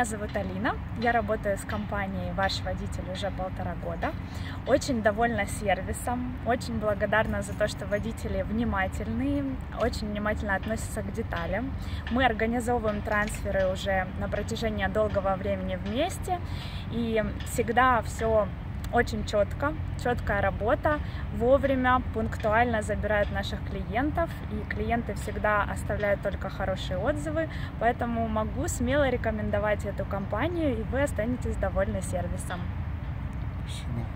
Меня зовут Алина, я работаю с компанией «Ваш водитель» уже 1,5 года. Очень довольна сервисом, очень благодарна за то, что водители внимательны, очень внимательно относятся к деталям. Мы организовываем трансферы уже на протяжении долгого времени вместе, и всегда все очень четко, четкая работа, вовремя, пунктуально забирают наших клиентов, и клиенты всегда оставляют только хорошие отзывы, поэтому могу смело рекомендовать эту компанию, и вы останетесь довольны сервисом. Спасибо.